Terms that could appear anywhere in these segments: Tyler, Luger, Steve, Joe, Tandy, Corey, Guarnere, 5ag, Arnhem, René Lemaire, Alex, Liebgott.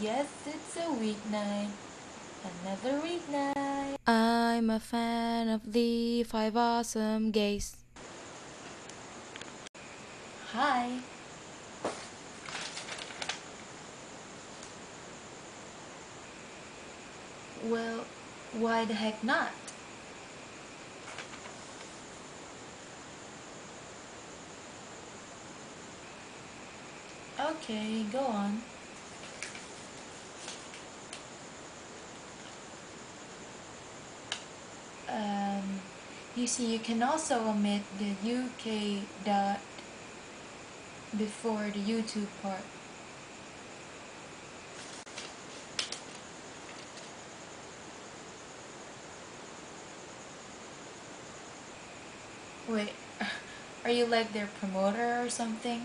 Yes, it's a weeknight, another weeknight. I'm a fan of the five awesome gays. Hi. Well, why the heck not? Okay, go on. You see, you can also omit the UK dot before the YouTube part. Wait, are you like their promoter or something?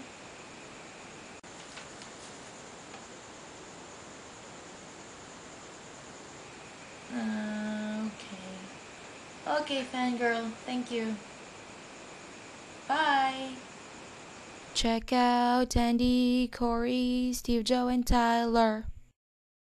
Okay, fangirl, thank you. Bye. Check out Tandy, Corey, Steve, Joe, and Tyler.